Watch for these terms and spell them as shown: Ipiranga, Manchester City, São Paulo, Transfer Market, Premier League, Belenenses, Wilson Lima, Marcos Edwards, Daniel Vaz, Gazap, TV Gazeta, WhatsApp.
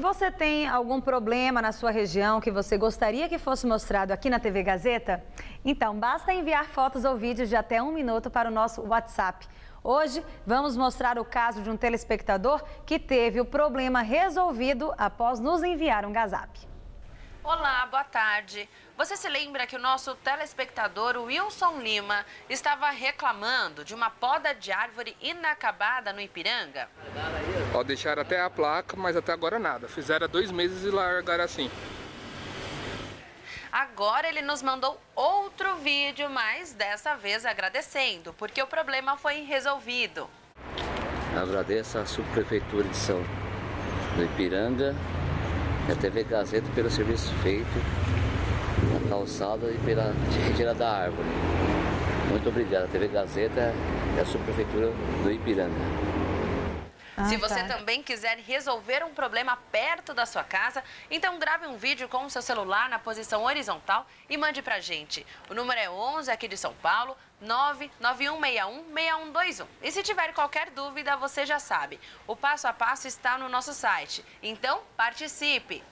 Você tem algum problema na sua região que você gostaria que fosse mostrado aqui na TV Gazeta? Então, basta enviar fotos ou vídeos de até 1 minuto para o nosso WhatsApp. Hoje, vamos mostrar o caso de um telespectador que teve o problema resolvido após nos enviar um Gazap. Olá, boa tarde. Você se lembra que o nosso telespectador Wilson Lima estava reclamando de uma poda de árvore inacabada no Ipiranga? Ó, deixaram até a placa, mas até agora nada. Fizeram há 2 meses e largaram assim. Agora ele nos mandou outro vídeo, mas dessa vez agradecendo, porque o problema foi resolvido. Agradeço à subprefeitura de São do Ipiranga, a TV Gazeta pelo serviço feito na calçada e pela retirada da árvore. Muito obrigado, a TV Gazeta e a subprefeitura do Ipiranga. Se você também quiser resolver um problema perto da sua casa, então grave um vídeo com o seu celular na posição horizontal e mande pra gente. O número é 11 aqui de São Paulo, 991616121. E se tiver qualquer dúvida, você já sabe. O passo a passo está no nosso site. Então, participe!